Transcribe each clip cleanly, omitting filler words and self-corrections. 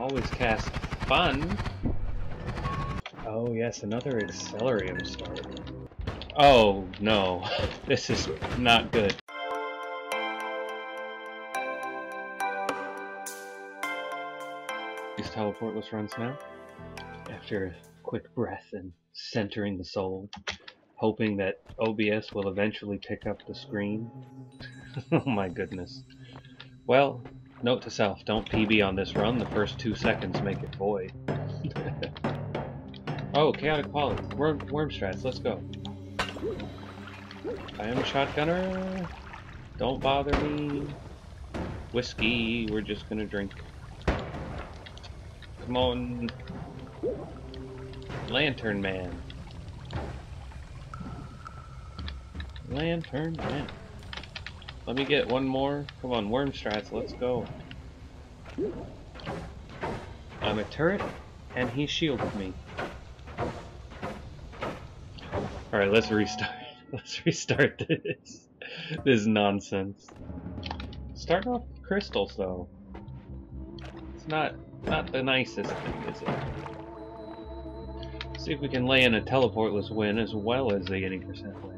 Always cast fun. Oh yes, another Accelerium start. Oh no, this is not good. These teleportless runs now. After a quick breath and centering the soul, hoping that OBS will eventually pick up the screen. Oh my goodness. Well, note to self, don't PB on this run. The first 2 seconds make it void. Oh, chaotic quality. Worm strats, let's go. I am a shotgunner. Don't bother me. Whiskey, we're just gonna drink. Come on. Lantern man. Lantern man. Let me get one more. Come on, worm strats, let's go. I'm a turret, and he shielded me. Alright, let's restart. Let's restart this. This is nonsense. Start off with crystals, though. It's not the nicest thing, is it? Let's see if we can lay in a teleportless win as well as the 80% win.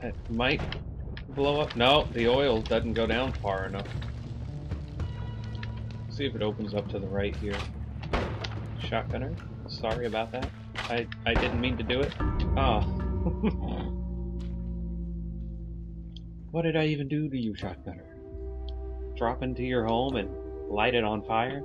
That might blow up. No, the oil doesn't go down far enough. Let's see if it opens up to the right here. Shotgunner, sorry about that. I didn't mean to do it. Oh. What did I even do to you, Shotgunner? Drop into your home and light it on fire?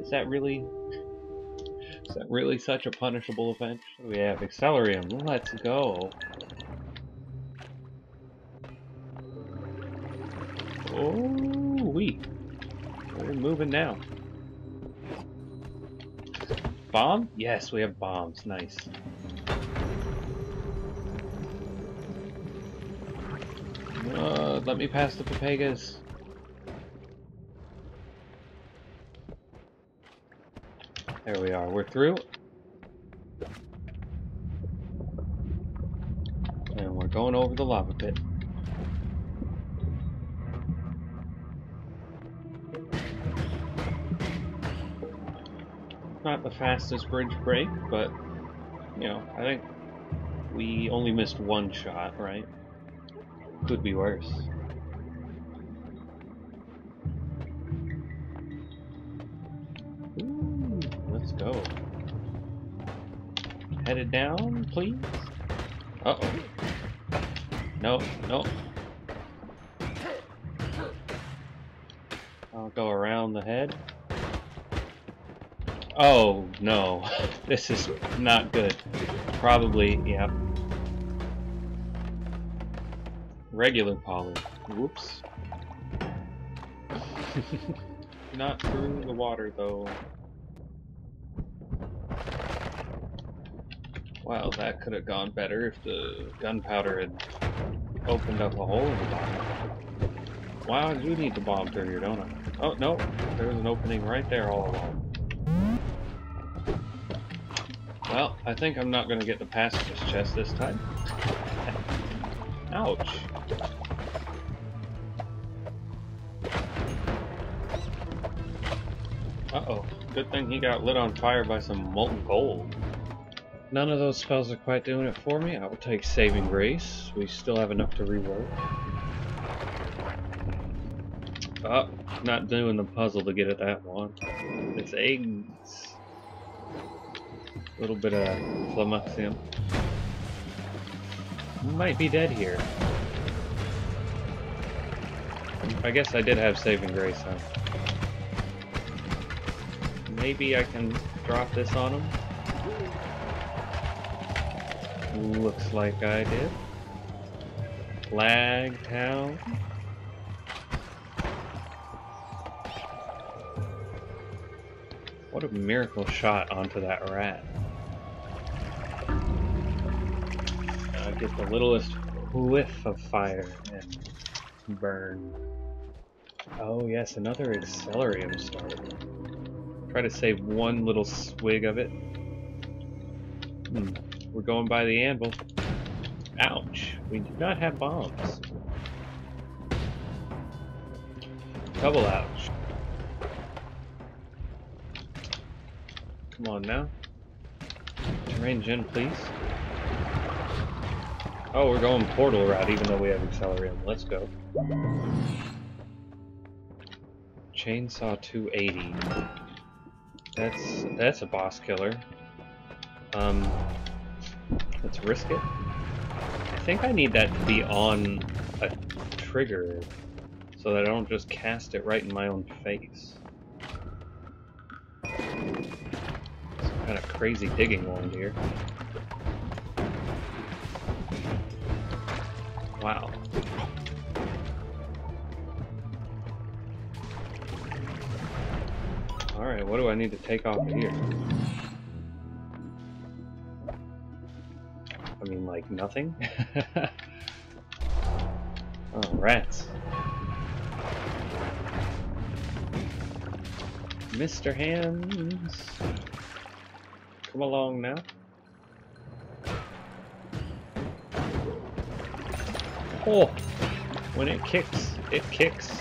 Is that really such a punishable offense? We have Accelerium. Let's go. Oh, we're moving now. Bomb? Yes, we have bombs. Nice. Let me pass the Papegas. There we are. We're through. And we're going over the lava pit. Not the fastest bridge break, but you know, I think we only missed one shot, right? Could be worse. Ooh, let's go. Headed down, please. Uh-oh. No. I'll go around the head. Oh no, this is not good. Probably, yeah. Regular poly. Whoops. Not through the water though. Wow, that could have gone better if the gunpowder had opened up a hole in the bottom. Wow, I do need to bomb through here, don't I? Oh no, there was an opening right there all along. Well, I think I'm not going to get the passage's chest this time. Ouch. Uh-oh. Good thing he got lit on fire by some molten gold. None of those spells are quite doing it for me. I will take Saving Grace. We still have enough to rework. Oh, not doing the puzzle to get at that one. It's eggs. A little bit of flamuxium. Might be dead here. I guess I did have Saving Grace, huh? Maybe I can drop this on him. Looks like I did. Flag town. What a miracle shot onto that rat. Get the littlest whiff of fire and burn. Oh yes, another Accelerium started. Try to save one little swig of it. We're going by the anvil. Ouch! We do not have bombs. Double ouch. Come on now. Range in, please. Oh, we're going portal route even though we have Accelerium. Let's go. Chainsaw 280. That's a boss killer. Let's risk it. I think I need that to be on a trigger so that I don't just cast it right in my own face. Some kind of crazy digging one here. Wow. Alright, what do I need to take off of here? I mean, like, nothing? Oh, rats. Mr. Hands! Come along now. Oh! When it kicks, it kicks.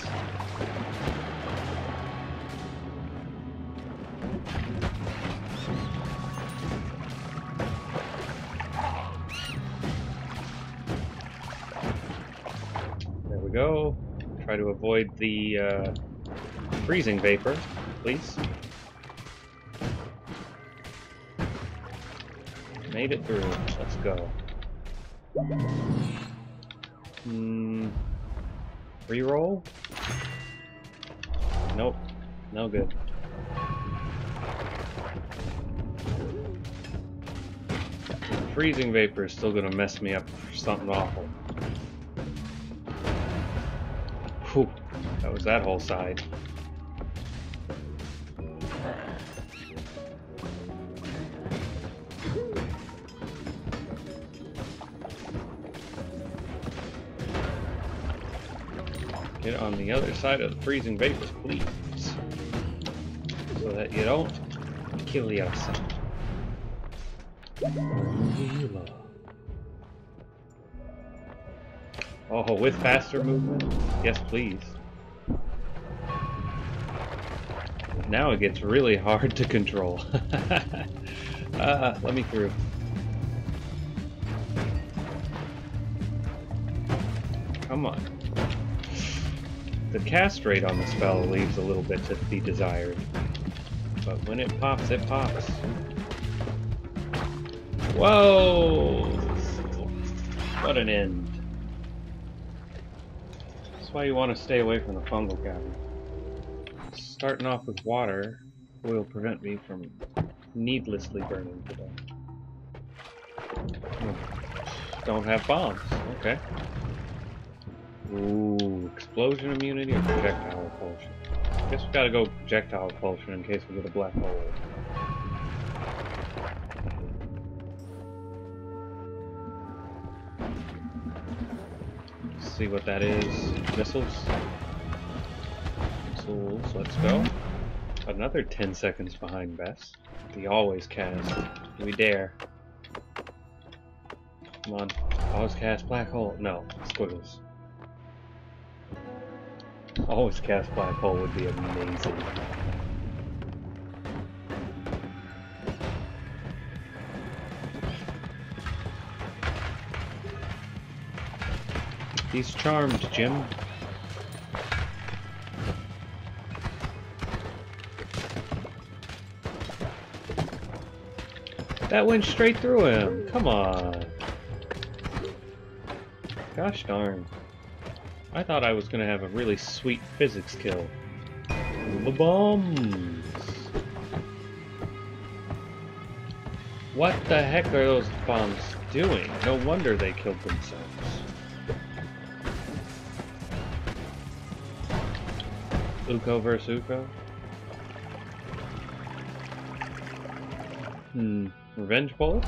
Go. Try to avoid the freezing vapor, please. Made it through. Let's go. Reroll? Nope. No good. The freezing vapor is still gonna mess me up for something awful. Whew, that was that whole side. Get on the other side of the freezing vapor, please. So that you don't kill yourself. Oh, with faster movement? Yes, please. Now it gets really hard to control. Let me through. Come on. The cast rate on the spell leaves a little bit to be desired. But when it pops, it pops. Whoa! What an end. Why you want to stay away from the fungal cavern. Starting off with water will prevent me from needlessly burning to death. Hmm. Don't have bombs. Okay. Ooh, explosion immunity or projectile repulsion. Guess we gotta go projectile repulsion in case we get a black hole. See what that is. Missiles. Missiles, let's go. Another 10 seconds behind Bess. The always cast. Do we dare? Come on. Always cast black hole. No. Squiggles. Always cast black hole would be amazing. He's charmed, Jim. That went straight through him. Come on. Gosh darn. I thought I was going to have a really sweet physics kill. Bombs. What the heck are those bombs doing? No wonder they killed themselves. Ukko versus Ukko? Hmm. Revenge bullets?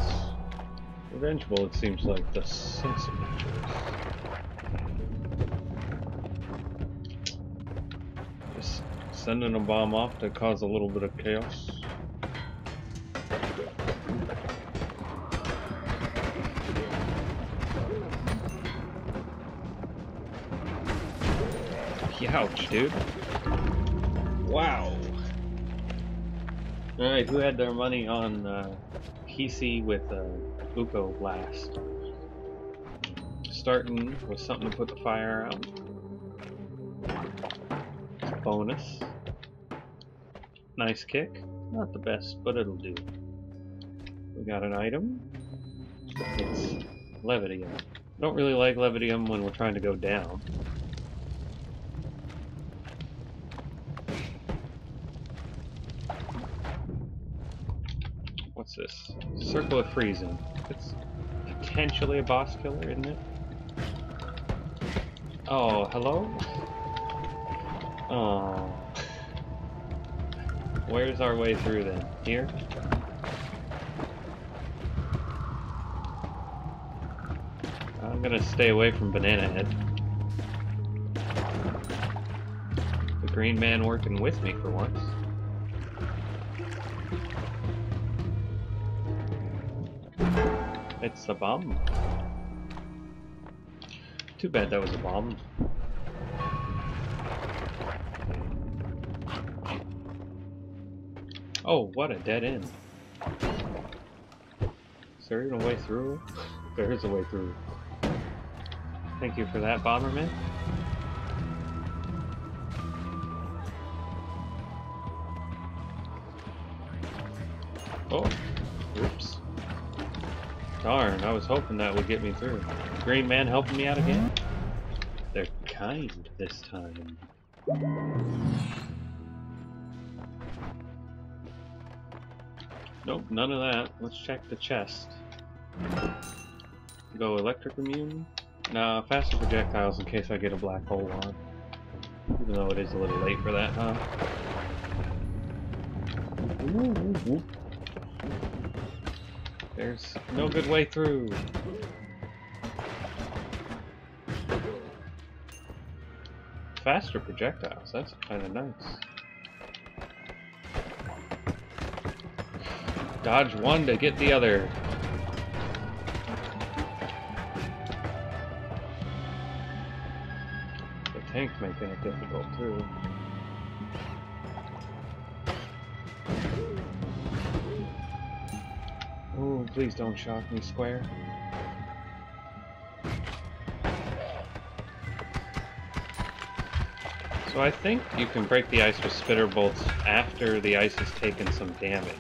Revenge bullets seems like the sensible choice. Just sending a bomb off to cause a little bit of chaos. Ouch, dude. Wow. Alright, who had their money on PC with Buko Blast? Starting with something to put the fire out. Bonus. Nice kick. Not the best, but it'll do. We got an item. It's Levitium. Don't really like Levitium when we're trying to go down. What's this? Circle of Freezing. It's potentially a boss killer, isn't it? Oh, hello? Oh. Where's our way through then? Here? I'm gonna stay away from Banana Head. The green man working with me for once. It's a bomb. Too bad that was a bomb. Oh, what a dead end. Is there even a way through? There is a way through. Thank you for that, Bomberman. Oh, oops. Darn, I was hoping that would get me through. Green man helping me out again? They're kind this time. Nope, none of that. Let's check the chest. Go electric immune. Nah, faster projectiles in case I get a black hole on. Even though it is a little late for that, huh? There's no good way through. Faster projectiles, that's kind of nice. Dodge one to get the other. The tank's making it difficult too. Ooh, please don't shock me, Square. So I think you can break the ice with spitterbolts after the ice has taken some damage.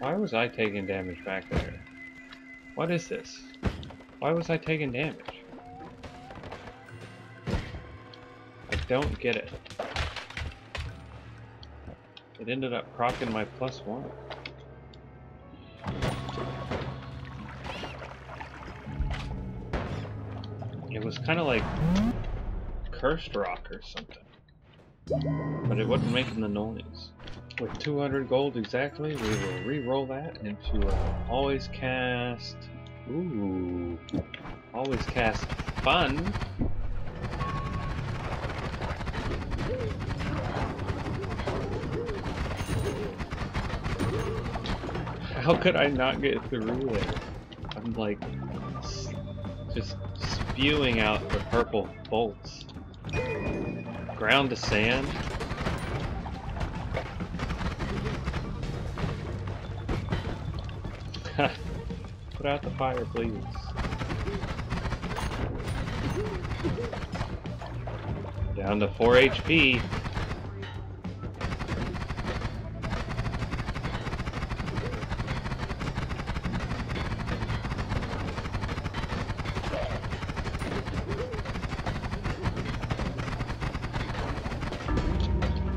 Why was I taking damage back there? What is this? Why was I taking damage? I don't get it. It ended up proccing my +1. It was kind of like Cursed Rock or something. But it wasn't making the noise. With 200 gold exactly, we will re-roll that into always cast fun. How could I not get through it? I'm like just spewing out the purple bolts. Ground to sand. Put out the fire, please. Down to 4 HP.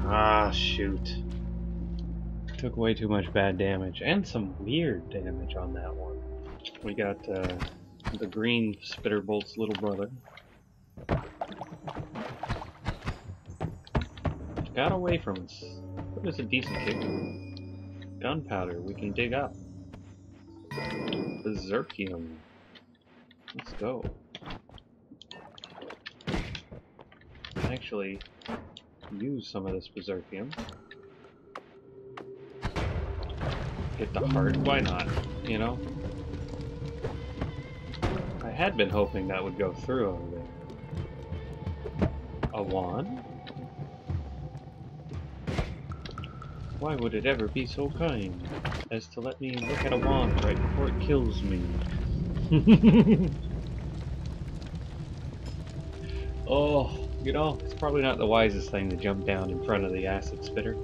Ah, shoot. Took way too much bad damage, and some weird damage on that one. We got the green spitterbolt's little brother. Got away from us. That was a decent kick. Gunpowder, we can dig up. Berserkium. Let's go. Actually, use some of this Berserkium. Get the heart, why not, you know? I had been hoping that would go through over there. A wand? Why would it ever be so kind as to let me look at a wand right before it kills me? Oh, you know, it's probably not the wisest thing to jump down in front of the acid spitter.